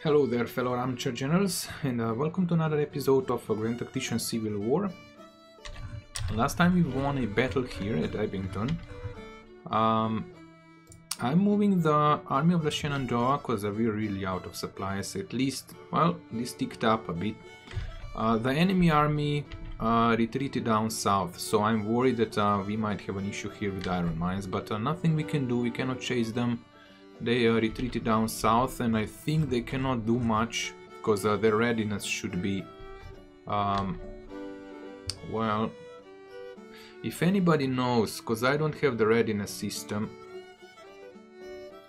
Hello there, fellow armchair generals, and welcome to another episode of Grand Tactician Civil War. Last time we won a battle here at Ebbington. I'm moving the Army of the Shenandoah because we're really out of supplies. At least, well, this ticked up a bit. The enemy army retreated down south, so I'm worried that we might have an issue here with iron mines, but nothing we can do. We cannot chase them. They retreated down south, and I think they cannot do much because their readiness should be, well, if anybody knows, because I don't have the readiness system,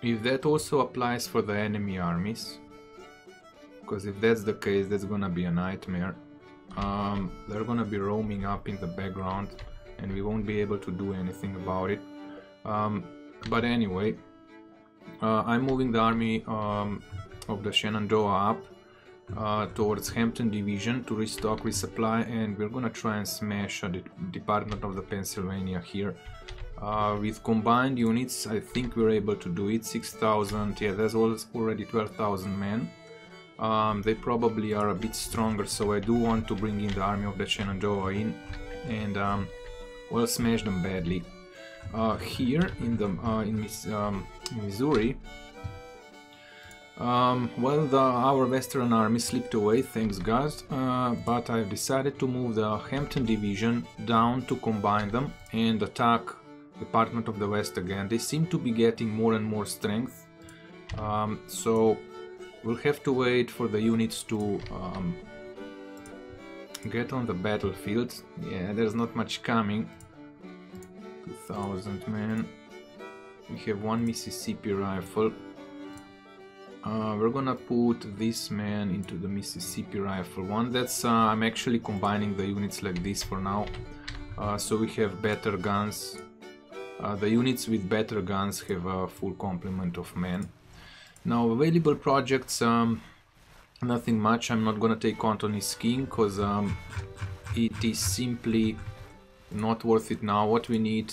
if that also applies for the enemy armies, because if that's the case, that's gonna be a nightmare. They're gonna be roaming up in the background, and we won't be able to do anything about it. But anyway, I'm moving the Army of the Shenandoah up towards Hampton Division to restock, resupply, and we're gonna try and smash the Department of the Pennsylvania here. With combined units, I think we're able to do it. 6,000, yeah, that's already 12,000 men. They probably are a bit stronger, so I do want to bring in the Army of the Shenandoah in and, well, smash them badly. Here in Missouri, well, our Western Army slipped away, thanks God, but I've decided to move the Hampton Division down to combine them and attack Department of the West again. They seem to be getting more and more strength, so we'll have to wait for the units to get on the battlefield. Yeah, there's not much coming. 2,000 men. We have one Mississippi rifle. We're gonna put this man into the Mississippi rifle one. That's I'm actually combining the units like this for now, so we have better guns. The units with better guns have a full complement of men. Now available projects, nothing much. I'm not gonna take Anthony's skiing because it is simply not worth it now. What we need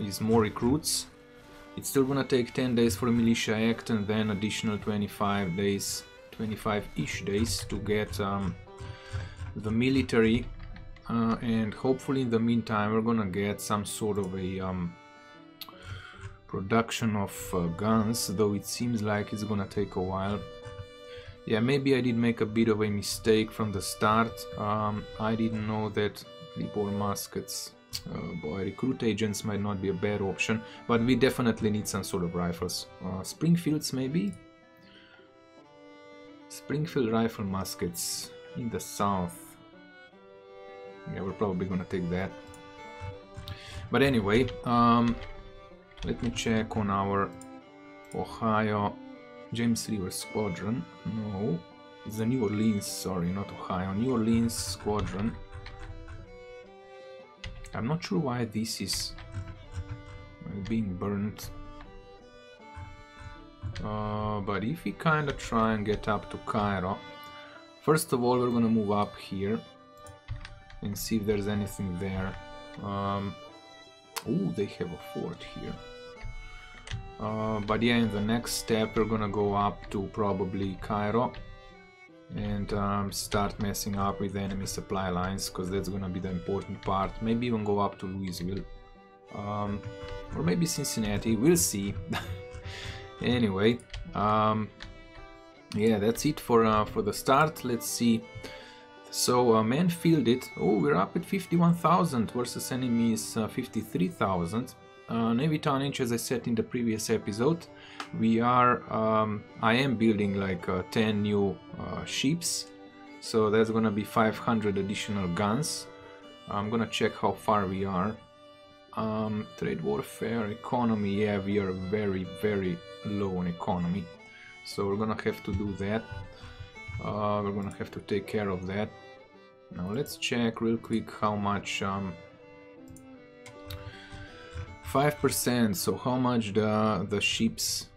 is more recruits. It's still gonna take 10 days for a militia act and then additional 25 days, 25-ish days to get the military, and hopefully in the meantime we're gonna get some sort of a production of guns, though it seems like it's gonna take a while. Yeah, maybe I did make a bit of a mistake from the start. I didn't know that or muskets, boy, recruit agents might not be a bad option, but we definitely need some sort of rifles. Springfields maybe? Springfield rifle muskets in the south. Yeah, we're probably gonna take that. But anyway, let me check on our Ohio James River Squadron. No, it's the New Orleans, sorry, not Ohio, New Orleans Squadron. I'm not sure why this is being burnt, but if we kind of try and get up to Cairo, first of all we're gonna move up here and see if there's anything there. Oh, they have a fort here, but yeah, in the next step we're gonna go up to probably Cairo and start messing up with the enemy supply lines, because that's gonna be the important part. Maybe even go up to Louisville, or maybe Cincinnati, we'll see. Anyway, yeah, that's it for the start. Let's see. So Mansfield it. Oh, we're up at 51,000 versus enemies 53,000. Navy tonnage, as I said in the previous episode, we are, I am building like 10 new ships, so that's gonna be 500 additional guns. I'm gonna check how far we are. Trade warfare, economy, yeah, we are very, very low on economy, so we're gonna have to do that. We're gonna have to take care of that. Now let's check real quick how much 5%, so how much the ship's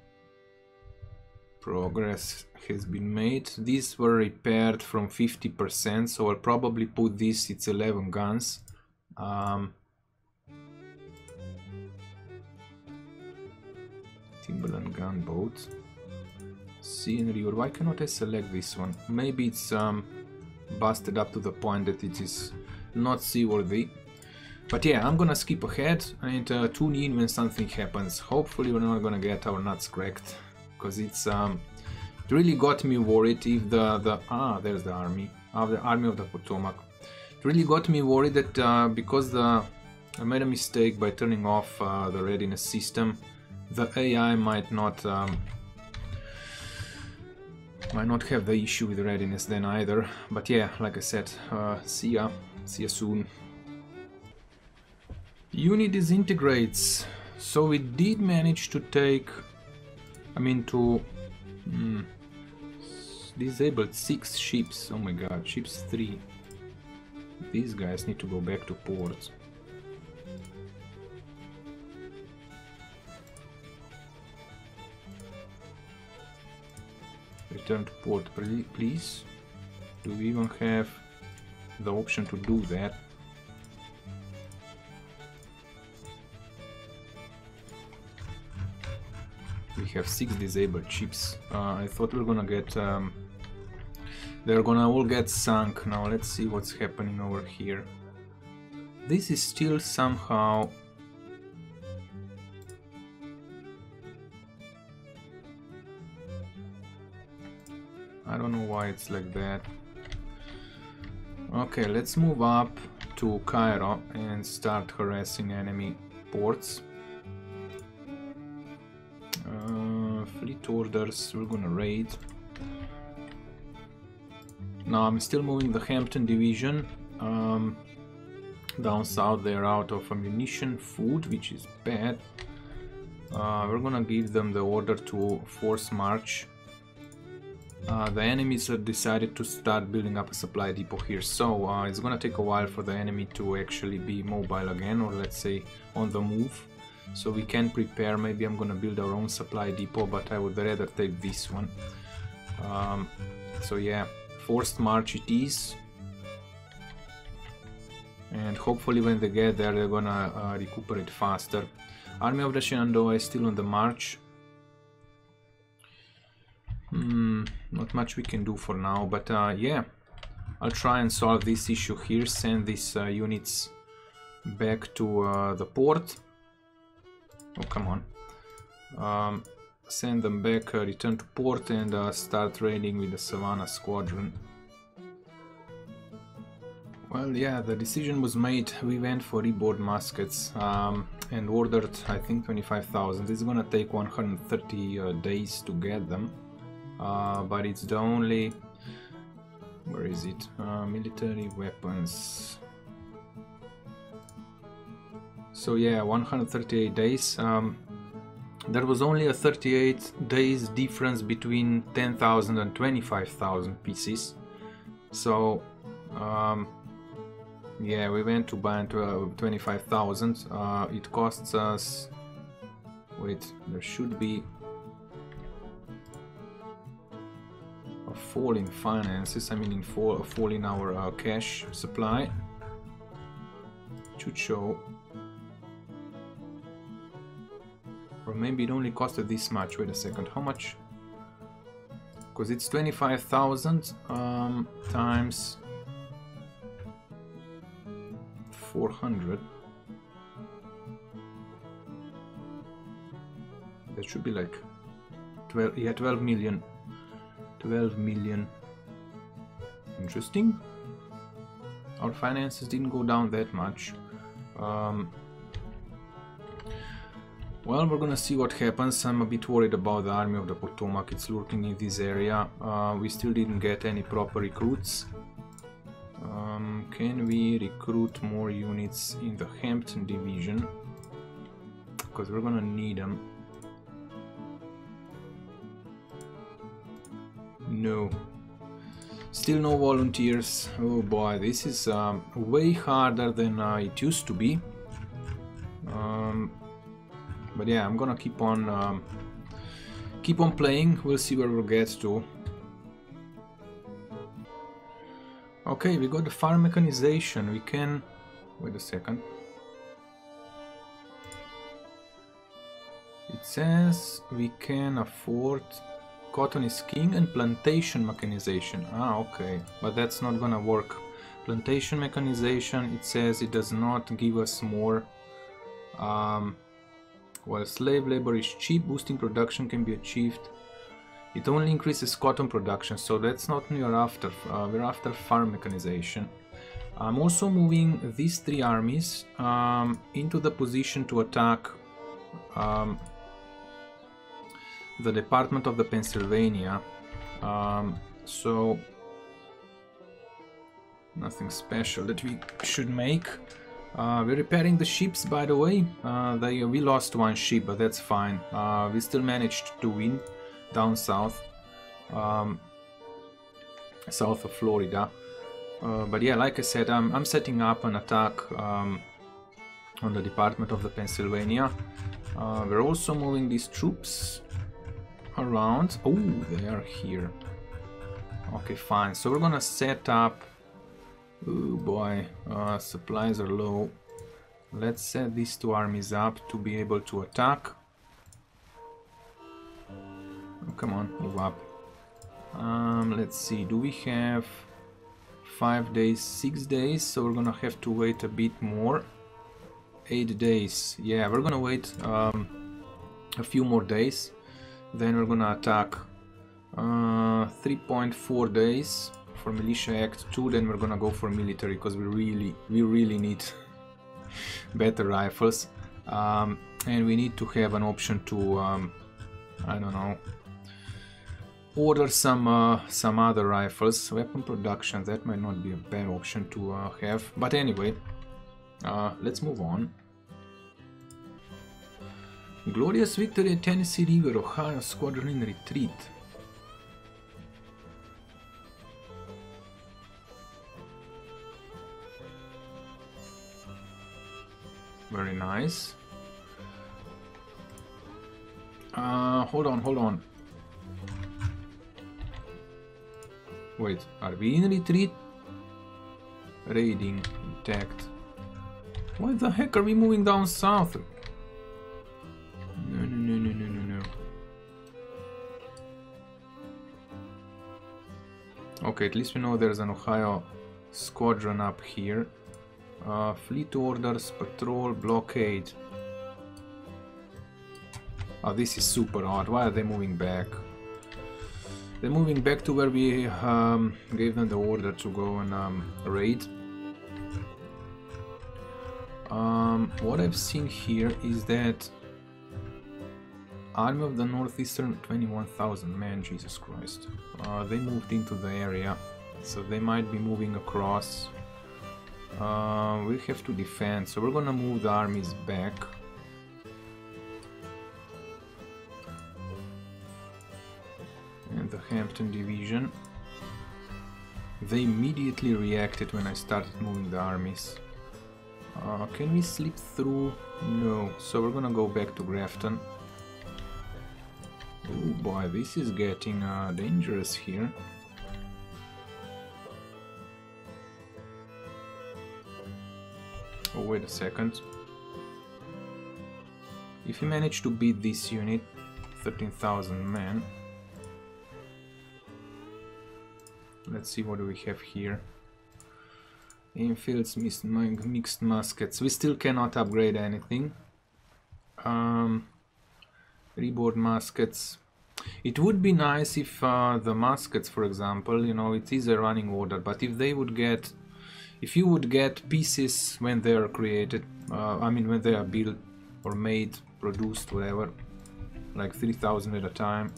progress has been made. These were repaired from 50%, so I'll probably put this, it's 11 guns. Timberland gunboat. Sea and River. Why cannot I select this one? Maybe it's busted up to the point that it is not seaworthy. But yeah, I'm gonna skip ahead and tune in when something happens. Hopefully we're not gonna get our nuts cracked, because it's it really got me worried if there's the army of the Potomac. It really got me worried that because I made a mistake by turning off the readiness system, the AI might not have the issue with readiness then either. But yeah, like I said, see ya soon. Unit disintegrates, so we did manage to take, disabled 6 ships. Oh my god, ships 3. These guys need to go back to ports. Return to port, please. Do we even have the option to do that? We have 6 disabled ships. I thought we were gonna get... they're gonna all get sunk. Now let's see what's happening over here. This is still somehow... I don't know why it's like that. Okay, let's move up to Cairo and start harassing enemy ports. Fleet orders, we're gonna raid. Now I'm still moving the Hampton Division down south. They're out of ammunition, food, which is bad. We're gonna give them the order to force march. The enemies have decided to start building up a supply depot here, so it's gonna take a while for the enemy to actually be mobile again, or let's say on the move, so we can prepare. Maybe I'm gonna build our own supply depot, but I would rather take this one. So yeah, forced march it is, and hopefully when they get there they're gonna recuperate faster. Army of the Shenandoah is still on the march. Not much we can do for now, but yeah, I'll try and solve this issue here, send these units back to the port. Oh, come on. Send them back, return to port, and start raiding with the Savannah squadron. Well, yeah, the decision was made. We went for reboard muskets and ordered, I think, 25,000. It's gonna take 130 days to get them. But it's the only... where is it? Military weapons... So yeah, 138 days. There was only a 38 days difference between 10,000 and 25,000 pieces. So... yeah, we went to buy 25,000. It costs us... wait, there should be... a fall in finances, a fall in our cash supply. It should show. Or maybe it only costed this much. Wait a second, how much? Because it's 25,000 times 400. That should be like 12, yeah, 12 million. 12 million. Interesting. Our finances didn't go down that much. Well, we're gonna see what happens. I'm a bit worried about the Army of the Potomac. It's lurking in this area. We still didn't get any proper recruits. Can we recruit more units in the Hampton Division? Because we're gonna need them. No, still no volunteers. Oh boy, this is way harder than it used to be. But yeah, I'm gonna keep on playing. We'll see where we'll get to. Okay, we got the farm mechanization. We can... wait a second. It says we can afford Cotton is king and plantation mechanization. Ah, okay, but that's not gonna work. Plantation mechanization, it says it does not give us more. While slave labor is cheap, boosting production can be achieved. It only increases cotton production, so that's not what we're after. We're after farm mechanization. I'm also moving these three armies into the position to attack the Department of the Pennsylvania. So nothing special that we should make. We're repairing the ships, by the way. We lost one ship, but that's fine. We still managed to win down south, south of Florida. But yeah, like I said, I'm setting up an attack on the Department of the Pennsylvania. We're also moving these troops around. Oh, they are here. Okay, fine. So we're gonna set up... Oh boy, supplies are low. Let's set these two armies up to be able to attack. Oh, come on, move up. Let's see, do we have 5 days, 6 days? So we're gonna have to wait a bit more. 8 days. Yeah, we're gonna wait a few more days. Then we're gonna attack. 3.4 days for Militia Act 2, then we're gonna go for military, because we really need better rifles. And we need to have an option to, I don't know, order some other rifles. Weapon production, that might not be a bad option to have, but anyway, let's move on. Glorious victory at Tennessee River, Ohio squadron in retreat. Very nice. Hold on. Wait, are we in retreat? Raiding intact. Why the heck are we moving down south? No. Okay, at least we know there's an Ohio squadron up here. Fleet orders, patrol, blockade. Oh, this is super odd. Why are they moving back? They're moving back to where we gave them the order to go and raid. What I've seen here is that Army of the Northeastern, 21,000 men, Jesus Christ. They moved into the area, so they might be moving across. We have to defend, so we're gonna move the armies back. And the Hampton Division. They immediately reacted when I started moving the armies. Can we slip through? No. So we're gonna go back to Grafton. Oh boy, this is getting dangerous here. Oh, wait a second. If we manage to beat this unit, 13,000 men. Let's see, what do we have here? Infields, mixed muskets. We still cannot upgrade anything. Reboard muskets. It would be nice if the muskets, for example, you know, it is a running order, but if they would get... If you would get pieces when they are created, I mean when they are built or made, produced, whatever, like 3,000 at a time.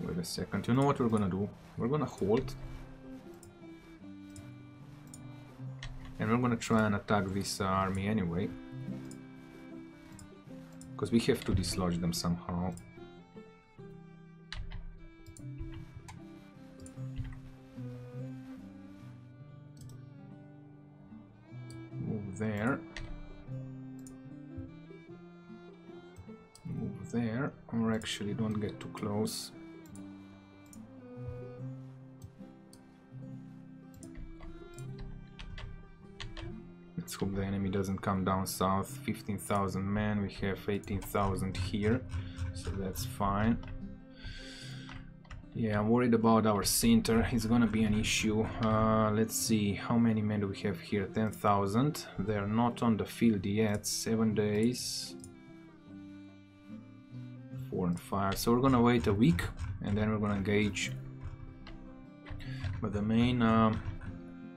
Wait a second, you know what we're gonna do? We're gonna hold. And we're gonna try and attack this army anyway. Because we have to dislodge them somehow. There, move there, or actually don't get too close. Let's hope the enemy doesn't come down south. 15,000 men, we have 18,000 here, so that's fine. Yeah, I'm worried about our center, it's gonna be an issue. Let's see, how many men do we have here? 10,000. They're not on the field yet. 7 days, 4 and 5, so we're gonna wait a week and then we're gonna engage. But the main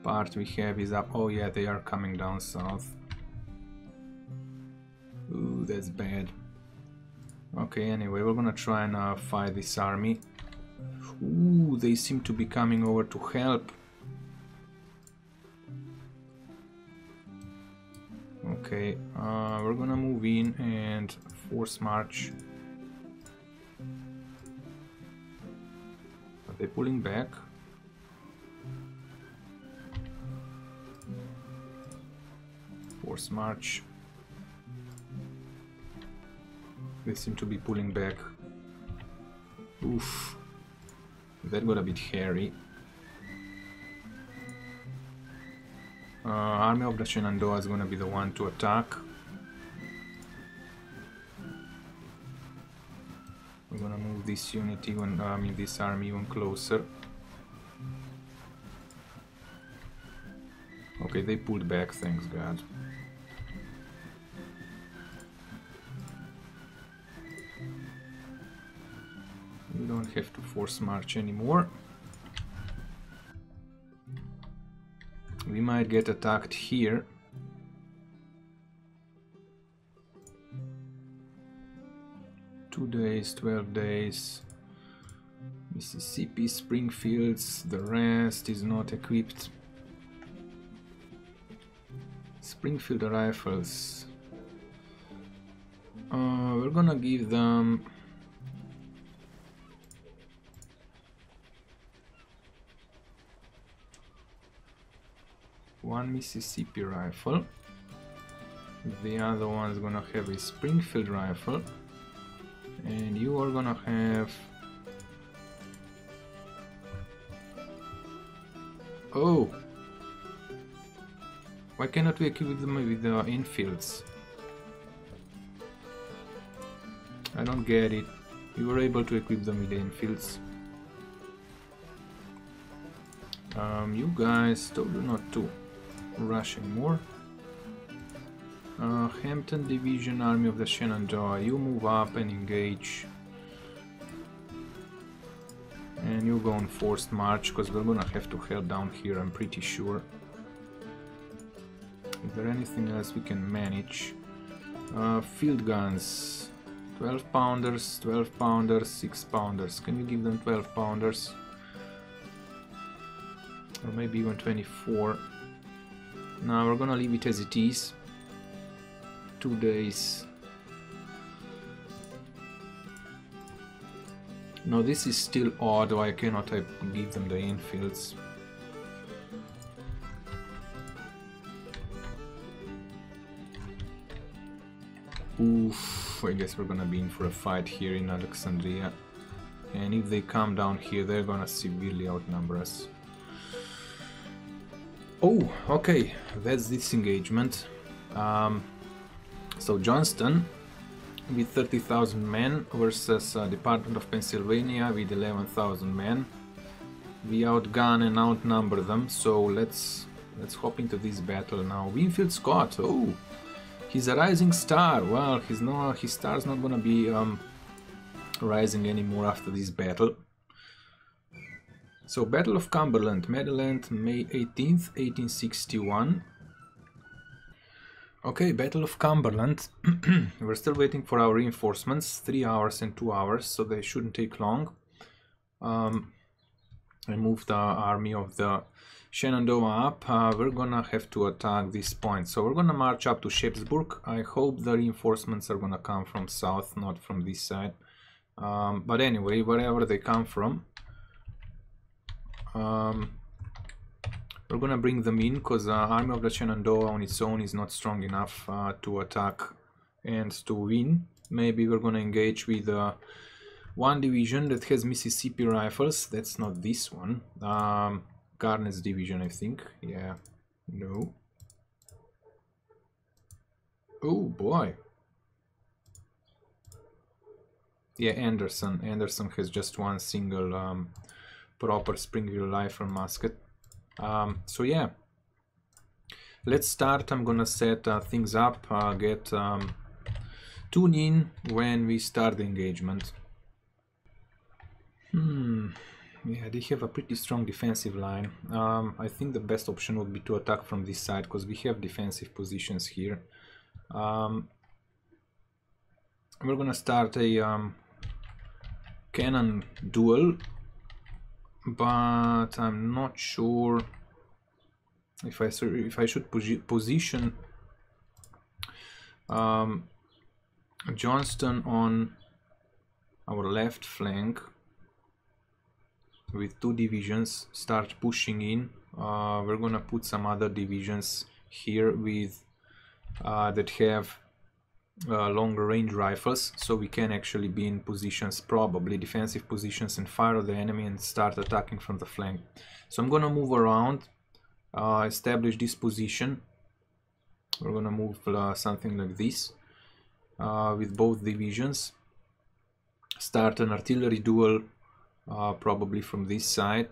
part we have is up. Oh yeah, they are coming down south. Ooh, that's bad. Okay, anyway, we're gonna try and fight this army. Ooh, they seem to be coming over to help. Okay, we're gonna move in and force march. Are they pulling back? Force march. They seem to be pulling back. Oof. That got a bit hairy. Army of the Shenandoah is gonna be the one to attack. We're gonna move this unit even, I mean this army even closer. Okay, they pulled back, thanks God. We don't have to force march anymore. We might get attacked here. Days, 12 days. Mississippi, Springfields, the rest is not equipped. Springfield rifles. We're gonna give them. One Mississippi rifle. The other one's gonna have a Springfield rifle. And you are gonna have... Oh! Why cannot we equip them with the infields? I don't get it. You were able to equip them with the infields. You guys told you not to rush anymore. Hampton Division, Army of the Shenandoah, you move up and engage. And you go on forced march, because we're gonna have to head down here, I'm pretty sure. Is there anything else we can manage? Field guns, 12 pounders, 12 pounders, 6 pounders. Can you give them 12 pounders? Or maybe even 24. Now we're gonna leave it as it is. 2 days. No, this is still odd. Why cannot I give them the infields? Oof, I guess we're gonna be in for a fight here in Alexandria. And if they come down here, they're gonna severely outnumber us. Oh, okay, that's this engagement. So Johnston with 30,000 men versus Department of Pennsylvania with 11,000 men. We outgun and outnumber them, so let's hop into this battle now. Winfield Scott, oh, he's a rising star. Well, his star's not gonna be rising anymore after this battle. So Battle of Cumberland, Maryland, May 18th, 1861. Okay, Battle of Cumberland. We're still waiting for our reinforcements, 3 hours and 2 hours, so they shouldn't take long. I moved the army of the Shenandoah up. We're gonna have to attack this point, so we're gonna march up to Shippensburg. I hope the reinforcements are gonna come from south, not from this side. But anyway, wherever they come from, we're gonna bring them in, because Army of the Shenandoah on its own is not strong enough to attack and to win. Maybe we're gonna engage with one division that has Mississippi rifles. That's not this one. Garnett's division, I think. Yeah. No. Oh boy. Yeah, Anderson. Anderson has just one single proper spring-wheel rifle musket. So yeah, let's start. I'm gonna set things up. Tune in when we start the engagement. Yeah, they have a pretty strong defensive line. I think the best option would be to attack from this side because we have defensive positions here. We're gonna start a cannon duel, but I'm not sure if I should position Johnston on our left flank with two divisions, start pushing in. We're gonna put some other divisions here with that have longer range rifles, so we can actually be in positions, probably defensive positions, and fire the enemy and start attacking from the flank. So I'm gonna move around, establish this position. We're gonna move something like this with both divisions, start an artillery duel probably from this side,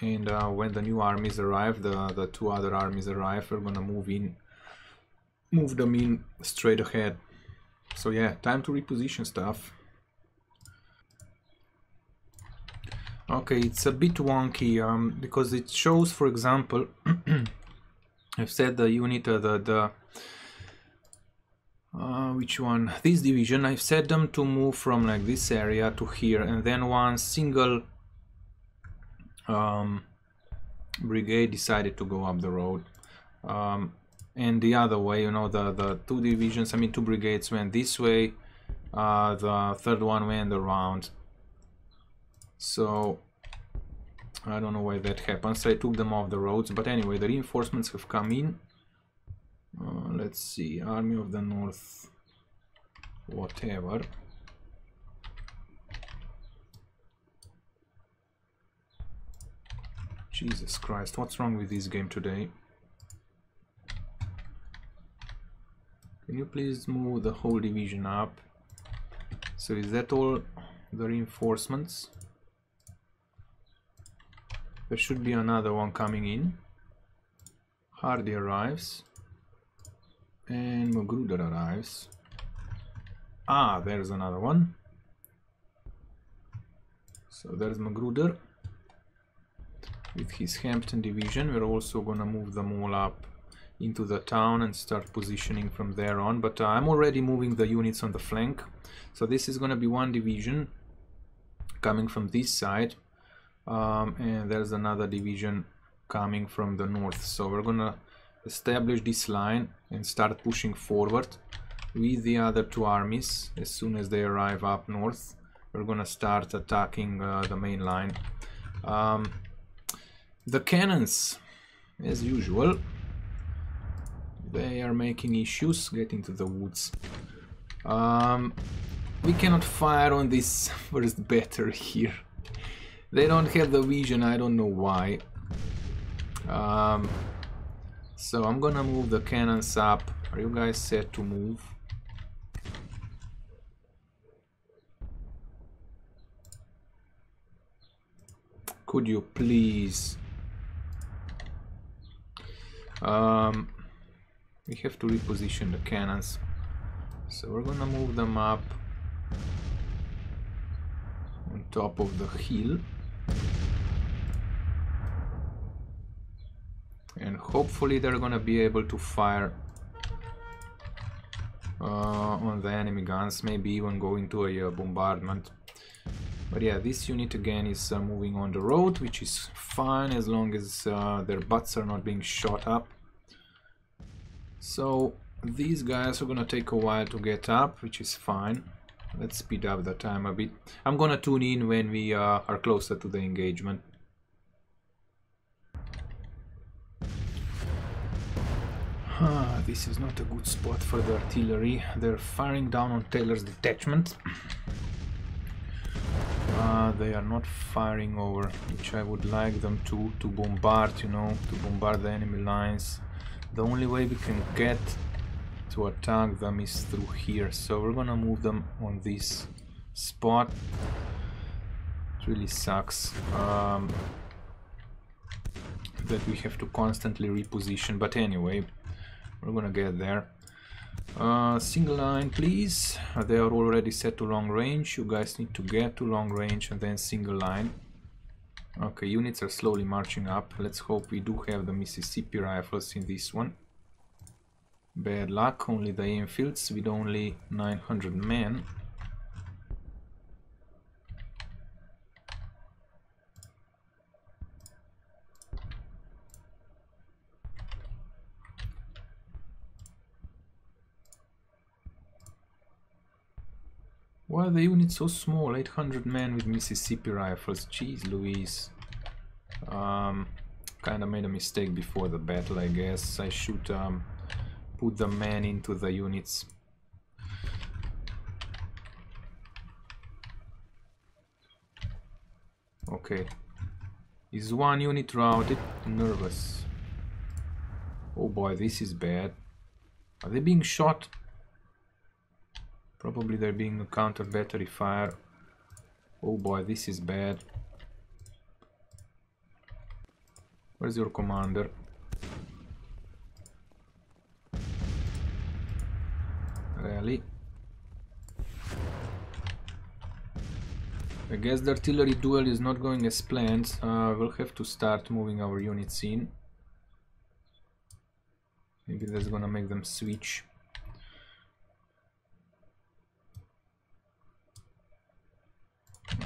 and when the new armies arrive, the two other armies arrive, we're gonna move in, move them in straight ahead. So yeah, time to reposition stuff. Okay, it's a bit wonky because it shows, for example, I've said the unit, which one? This division, I've set them to move from like this area to here, and then one single brigade decided to go up the road. And the other way, you know, the two divisions, I mean two brigades went this way, the third one went around. So I don't know why that happens. I took them off the roads, but anyway, the reinforcements have come in. Let's see, Army of the North, whatever. Jesus Christ, what's wrong with this game today? Can you please move the whole division up? So is that all the reinforcements? There should be another one coming in. Hardy arrives. And Magruder arrives. Ah, there's another one. So there's Magruder with his Hampton Division. We're also gonna move them all up into the town and start positioning from there on, but I'm already moving the units on the flank. So this is going to be one division coming from this side, and there's another division coming from the north. So we're gonna establish this line and start pushing forward with the other two armies. As soon as they arrive up north, we're gonna start attacking the main line. The cannons, as usual, they are making issues. Get into the woods. We cannot fire on this first battery here. They don't have the vision, I don't know why. So I'm gonna move the cannons up. Are you guys set to move? Could you please? We have to reposition the cannons, so we're gonna move them up on top of the hill and hopefully they're gonna be able to fire on the enemy guns, maybe even going to a bombardment. But yeah, this unit again is moving on the road, which is fine as long as their butts are not being shot up. So these guys are gonna take a while to get up, which is fine. Let's speed up the time a bit. I'm gonna tune in when we are closer to the engagement. This is not a good spot for the artillery. They're firing down on Taylor's detachment. They are not firing over, which I would like them to bombard, you know, to bombard the enemy lines. The only way we can get to attack them is through here, so we're gonna move them on this spot. It really sucks that we have to constantly reposition, but anyway, we're gonna get there. Single line, please. They are already set to long range. You guys need to get to long range and then single line. Okay, units are slowly marching up. Let's hope we do have the Mississippi rifles in this one. Bad luck, only the Infields with only 900 men. Why are the units so small? 800 men with Mississippi rifles. Jeez Louise. Kinda made a mistake before the battle, I guess. I should put the men into the units. Okay. Is one unit routed? Nervous. Oh boy, this is bad. Are they being shot? Probably there being a counter battery fire. Oh boy, this is bad. Where's your commander? Rally. I guess the artillery duel is not going as planned. We'll have to start moving our units in. Maybe that's gonna make them switch.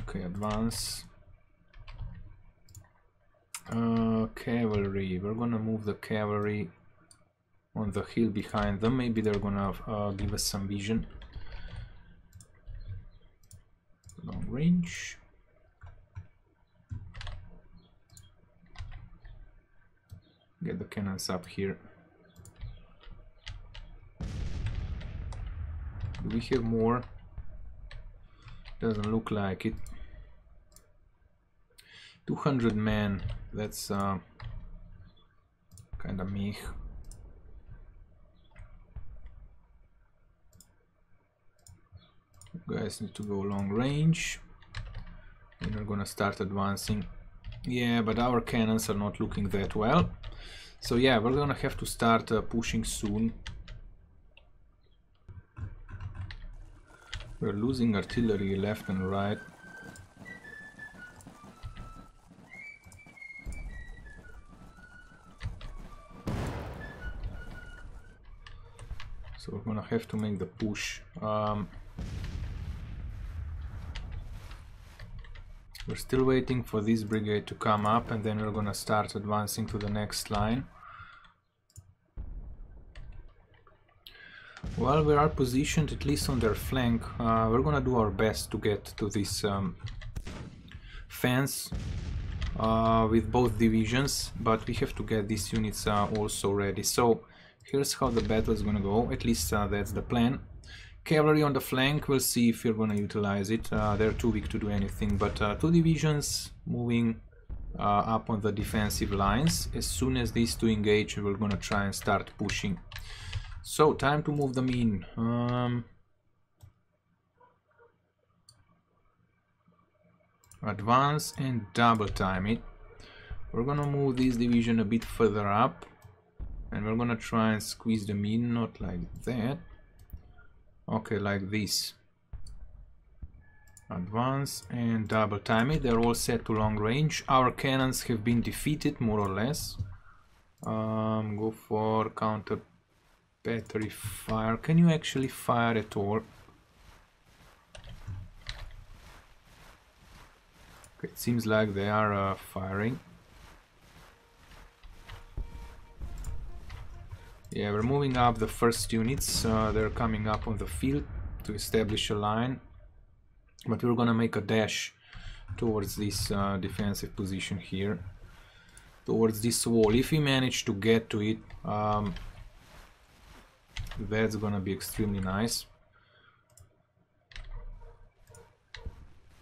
Okay, advance. Cavalry. We're gonna move the cavalry on the hill behind them. Maybe they're gonna give us some vision. Long range. Get the cannons up here. Do we have more? Doesn't look like it. 200 men, that's kind of meh. You guys need to go long range. And we're gonna start advancing. Yeah, but our cannons are not looking that well. So yeah, we're gonna have to start pushing soon. We're losing artillery left and right. So we're gonna have to make the push. We're still waiting for this brigade to come up and then we're gonna start advancing to the next line. Well, we are positioned at least on their flank. We're gonna do our best to get to this fence with both divisions, but we have to get these units also ready. So here's how the battle is gonna go, at least that's the plan. Cavalry on the flank, we'll see if we're gonna utilize it. They're too weak to do anything, but two divisions moving up on the defensive lines. As soon as these two engage, we're gonna try and start pushing. So, time to move them in. Advance and double time it. We're gonna move this division a bit further up and we're gonna try and squeeze them in, not like that. Okay, like this. Advance and double time it. They're all set to long range. Our cannons have been defeated, more or less. Go for counter battery fire. Can you actually fire at all? Okay, it seems like they are firing. Yeah, we're moving up the first units. They're coming up on the field to establish a line. But we're gonna make a dash towards this defensive position here. Towards this wall. If we manage to get to it, that's gonna be extremely nice.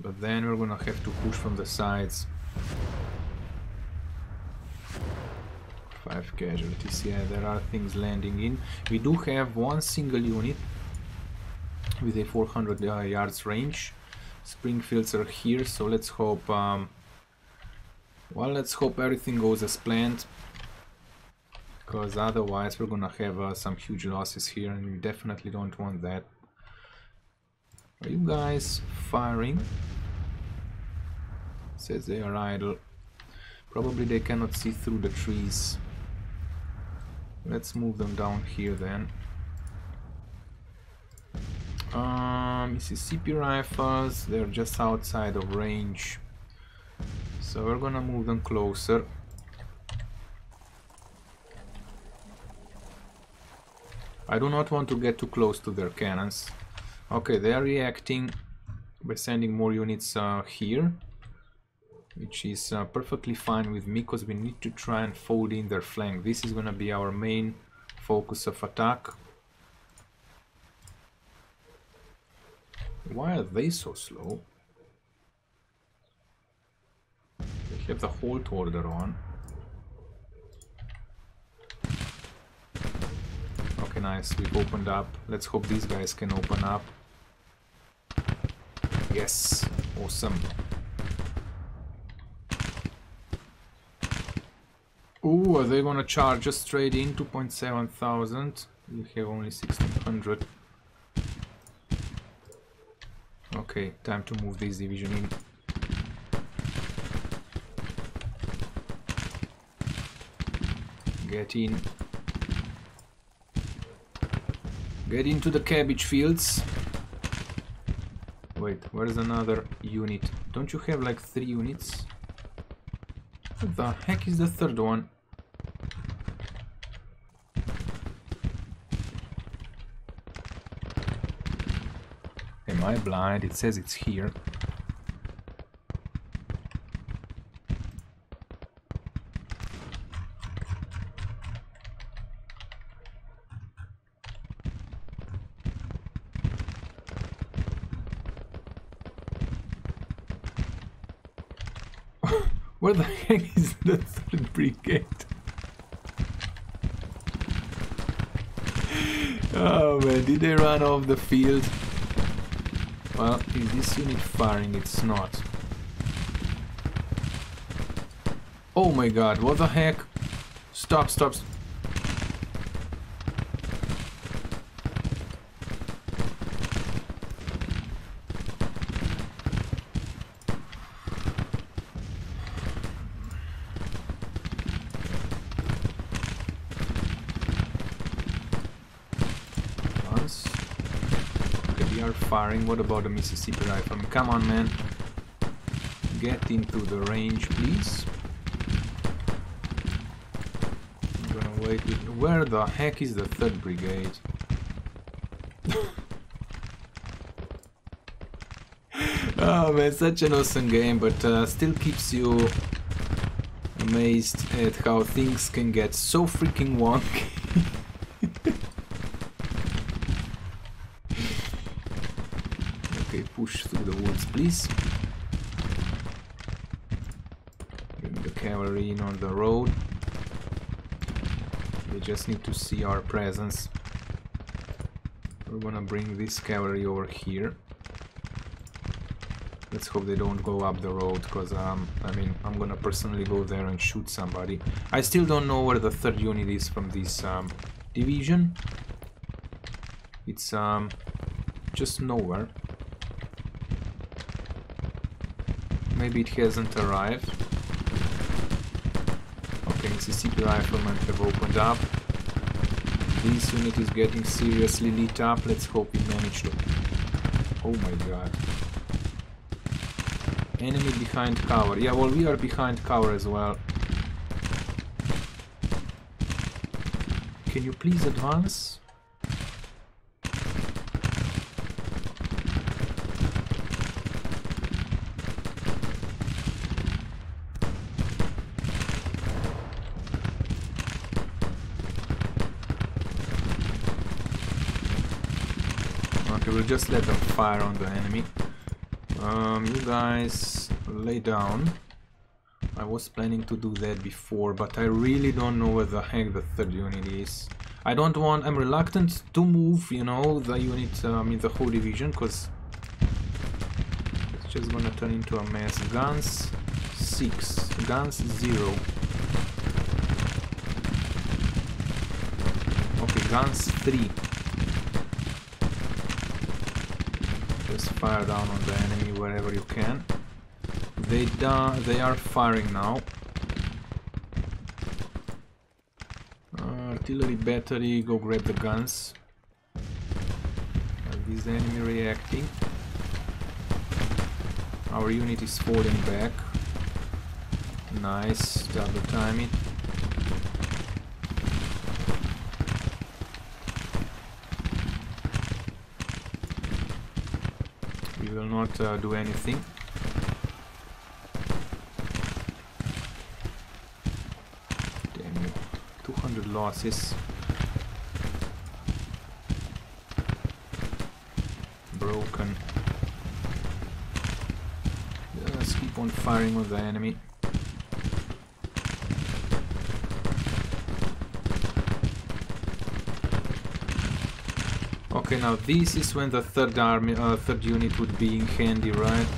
But then we're gonna have to push from the sides. 5 casualties. Yeah, there are things landing in. We do have one single unit with a 400 yards range. Springfields are here, so let's hope let's hope everything goes as planned, because otherwise we're gonna have some huge losses here, and we definitely don't want that. Are you guys firing? Says they are idle. Probably they cannot see through the trees. Let's move them down here then. Mississippi rifles, they're just outside of range, so we're gonna move them closer. I do not want to get too close to their cannons. Okay, they are reacting by sending more units here, which is perfectly fine with me, because we need to try and fold in their flank. This is gonna be our main focus of attack. Why are they so slow? They have the halt order on. Okay, nice, we've opened up. Let's hope these guys can open up. Yes, awesome. Ooh, are they gonna charge us straight in? 2,700. We have only 1,600. Okay, time to move this division in. Get in. Get into the cabbage fields. Wait, where's another unit? Don't you have like 3 units? What the heck is the third one? Am I blind? It says it's here. Where the heck is the third brigade? Oh man, did they run off the field? Well, is this unit firing? It's not. Oh my god, what the heck? Stop, stop. What about the Mississippi rifle? Come on, man. Get into the range, please. I'm gonna wait. Where the heck is the 3rd Brigade? Oh man, such an awesome game, but still keeps you amazed at how things can get so freaking wonky. Push through the woods, please. Bring the cavalry in on the road. They just need to see our presence. We're gonna bring this cavalry over here. Let's hope they don't go up the road, because I mean, I'm gonna personally go there and shoot somebody. I still don't know where the 3rd unit is from this division. It's just nowhere. Maybe it hasn't arrived. Okay, Mississippi riflemen have opened up. This unit is getting seriously lit up. Let's hope we manage to... Oh my god. Enemy behind cover. Yeah, well, we are behind cover as well. Can you please advance? Just let them fire on the enemy. You guys lay down. I was planning to do that before, but I really don't know where the heck the third unit is. I don't want, I'm reluctant to move, you know, the unit, I mean the whole division, because it's just gonna turn into a mess. Guns 6, guns 0. Okay, guns 3. Just fire down on the enemy wherever you can. They are firing now. Artillery battery, go grab the guns. Is the enemy reacting? Our unit is falling back. Nice, double timing. We will not do anything. Losses. Broken. Let's keep on firing with the enemy. Okay, now this is when the third unit would be in handy, right?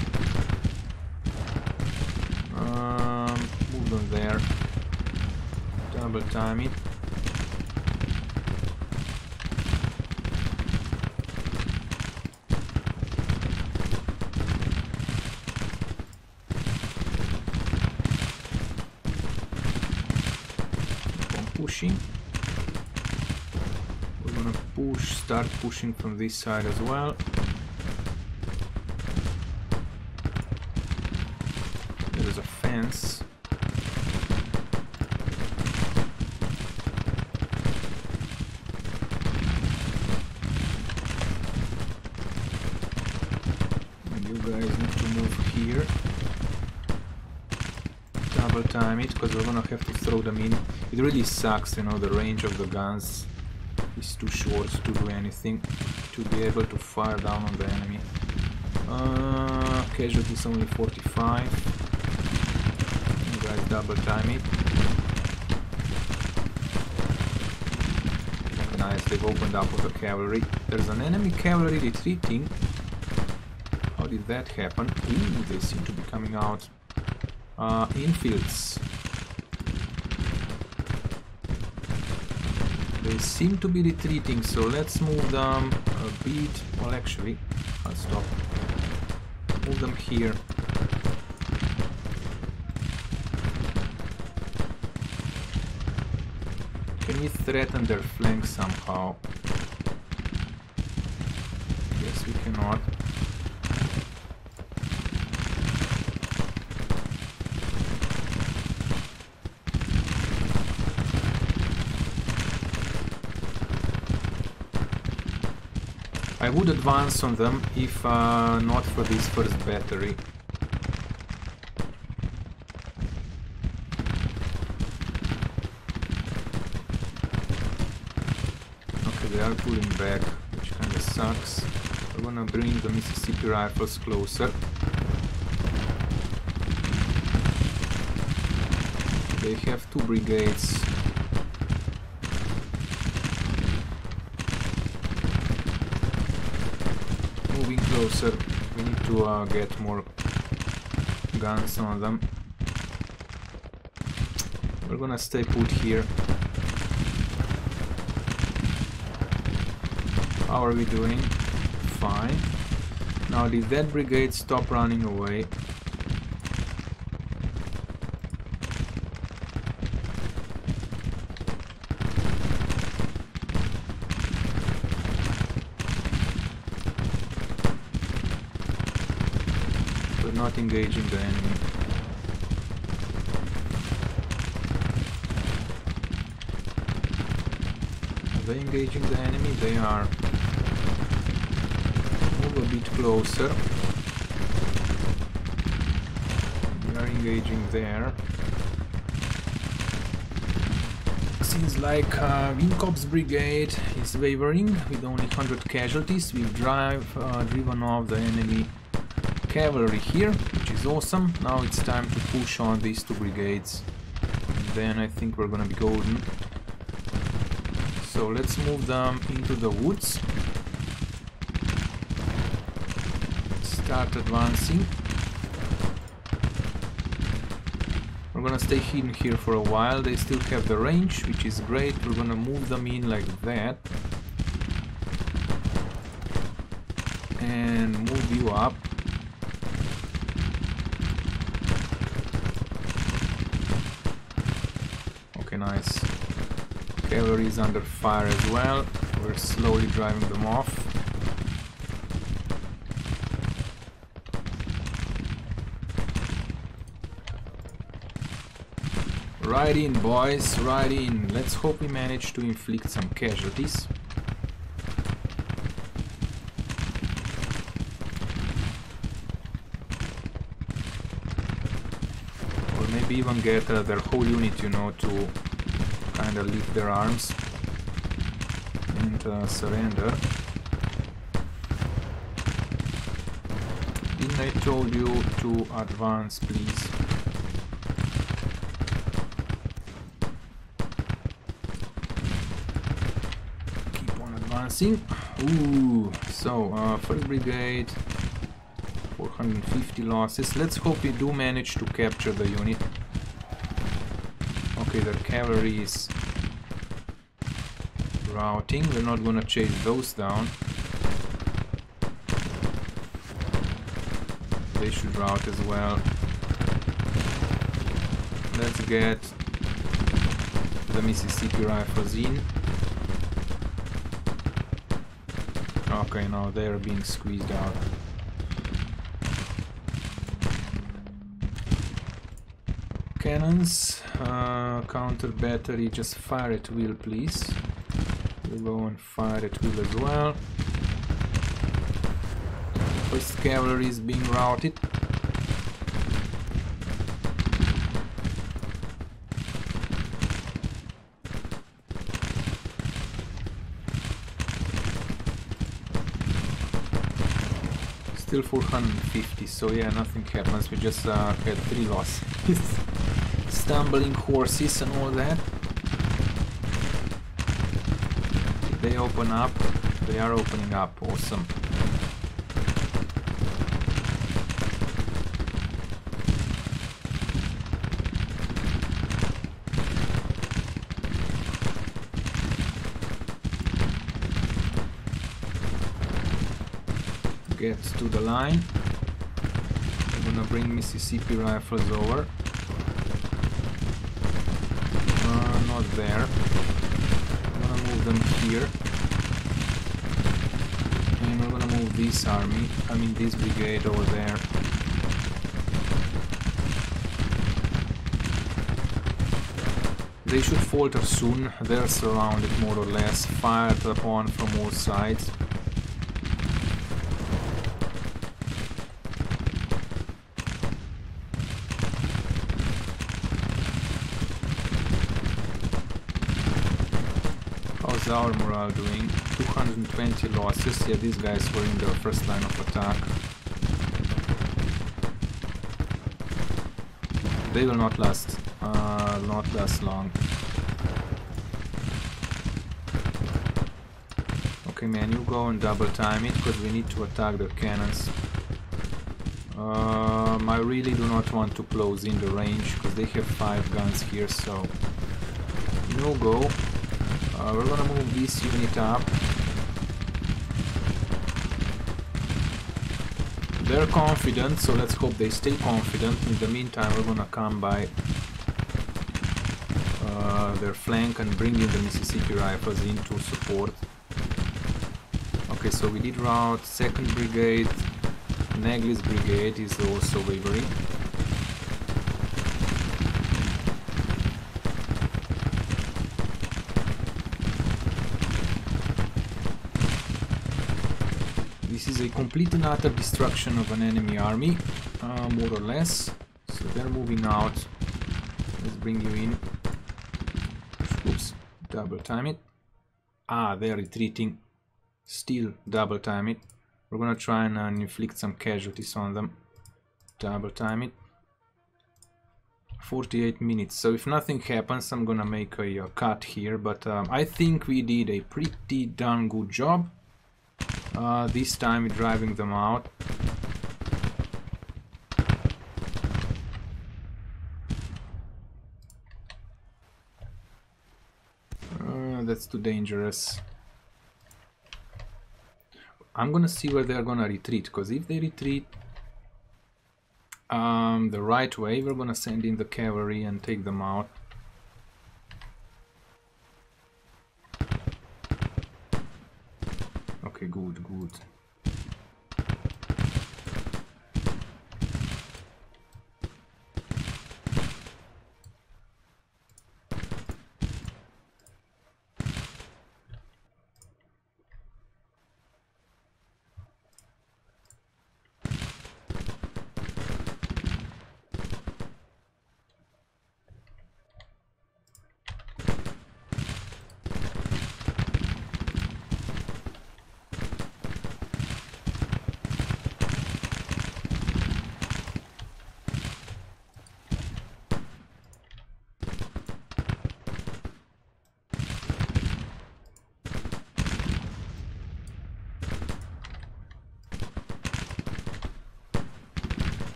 Move on there. Double time it. We're gonna push, start pushing from this side as well. There is a fence. And you guys need to move here. Double time it, because we're gonna have to throw them in. It really sucks, you know, the range of the guns is too short to do anything, to be able to fire down on the enemy. Casualties only 45. You guys double time it. Nice, they've opened up with the cavalry. There's an enemy cavalry retreating. How did that happen? Ooh, they seem to be coming out. Infields. They seem to be retreating, so let's move them a bit. Well, actually, I'll stop. Move them here. Can we threaten their flank somehow? Yes, we cannot. I would advance on them if not for this first battery. Okay, they are pulling back, which kinda sucks. We're gonna bring the Mississippi rifles closer. They have 2 brigades. Closer. We need to get more guns on them. We're gonna stay put here. How are we doing? Fine. Now did that brigade stop running away? Engaging the enemy. Are they engaging the enemy? They are. Move a bit closer. We are engaging there. Seems like Wincop's brigade is wavering with only 100 casualties. We've driven off the enemy cavalry here, which is is awesome. Now it's time to push on these two brigades. Then I think we're gonna be golden. So let's move them into the woods. Start advancing. We're gonna stay hidden here for a while. They still have the range, which is great. We're gonna move them in like that. And move you up. Okay, nice. Cavalry is under fire as well. We're slowly driving them off. Right in, boys, right in. Let's hope we manage to inflict some casualties. Or maybe even get their whole unit, you know, to kind of lift their arms and surrender. Didn't I told you to advance, please? Keep on advancing. Ooh, so first brigade, 450 losses. Let's hope we do manage to capture the unit. Okay, the cavalry is routing. We're not gonna chase those down. They should rout as well. Let's get the Mississippi Rifles in. Okay, now they are being squeezed out. Cannons, counter battery, just fire at will, please. We'll go and fire at will as well. First cavalry is being routed. Still 450, so yeah, nothing happens. We just had 3 losses. Stumbling horses and all that. They open up. They are opening up. Awesome. Get to the line. I'm gonna bring Mississippi Rifles over. There. I'm gonna move them here. And we're gonna move this army, I mean this brigade over there. They should falter soon. They're surrounded more or less, fired upon from all sides. Our morale doing? 220 losses. Yeah, these guys were in the first line of attack. They will not last long. Okay, man, you go and double time it because we need to attack the cannons. I really do not want to close in the range because they have 5 guns here, so no go. We're gonna move this unit up. They're confident, so let's hope they stay confident. In the meantime, we're gonna come by their flank and bring in the Mississippi Rifles in to support. Okay, so we did rout 2nd Brigade. Negley's Brigade is also wavering. A complete and utter destruction of an enemy army, more or less. So they're moving out. Let's bring you in. Oops, double time it. Ah, they're retreating. Still double time it. We're gonna try and inflict some casualties on them. double time it. 48 minutes, so if nothing happens I'm gonna make a cut here, but I think we did a pretty darn good job this time driving them out. That's too dangerous. I'm gonna see where they're gonna retreat, because if they retreat the right way, we're gonna send in the cavalry and take them out. Okay, good, good.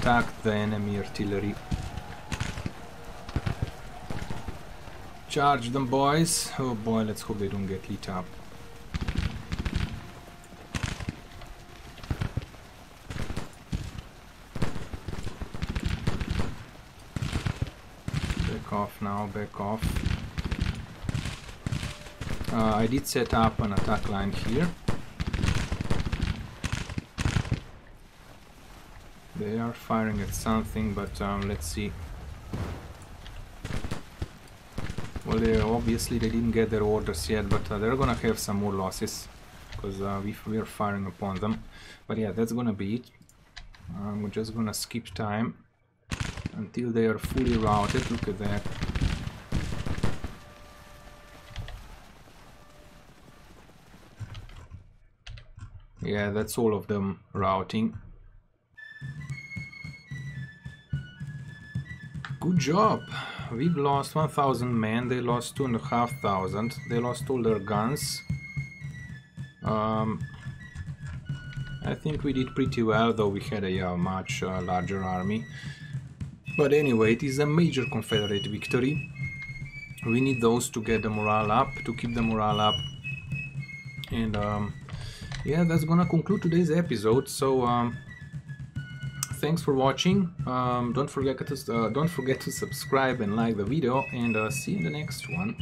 Attack the enemy artillery. Charge them, boys. Oh boy, let's hope they don't get lit up. Back off now, back off. I did set up an attack line here. They are firing at something, but let's see. Well, obviously they didn't get their orders yet, but they're gonna have some more losses because we're firing upon them. But yeah, that's gonna be it. We're just gonna skip time until they are fully routed. Look at that. Yeah, that's all of them routing. Good job! We've lost 1,000 men, they lost 2,500, they lost all their guns. I think we did pretty well, though we had a much larger army. But anyway, it is a major Confederate victory. We need those to get the morale up, to keep the morale up. And yeah, that's gonna conclude today's episode, so thanks for watching. Don't forget to subscribe and like the video, and see you in the next one.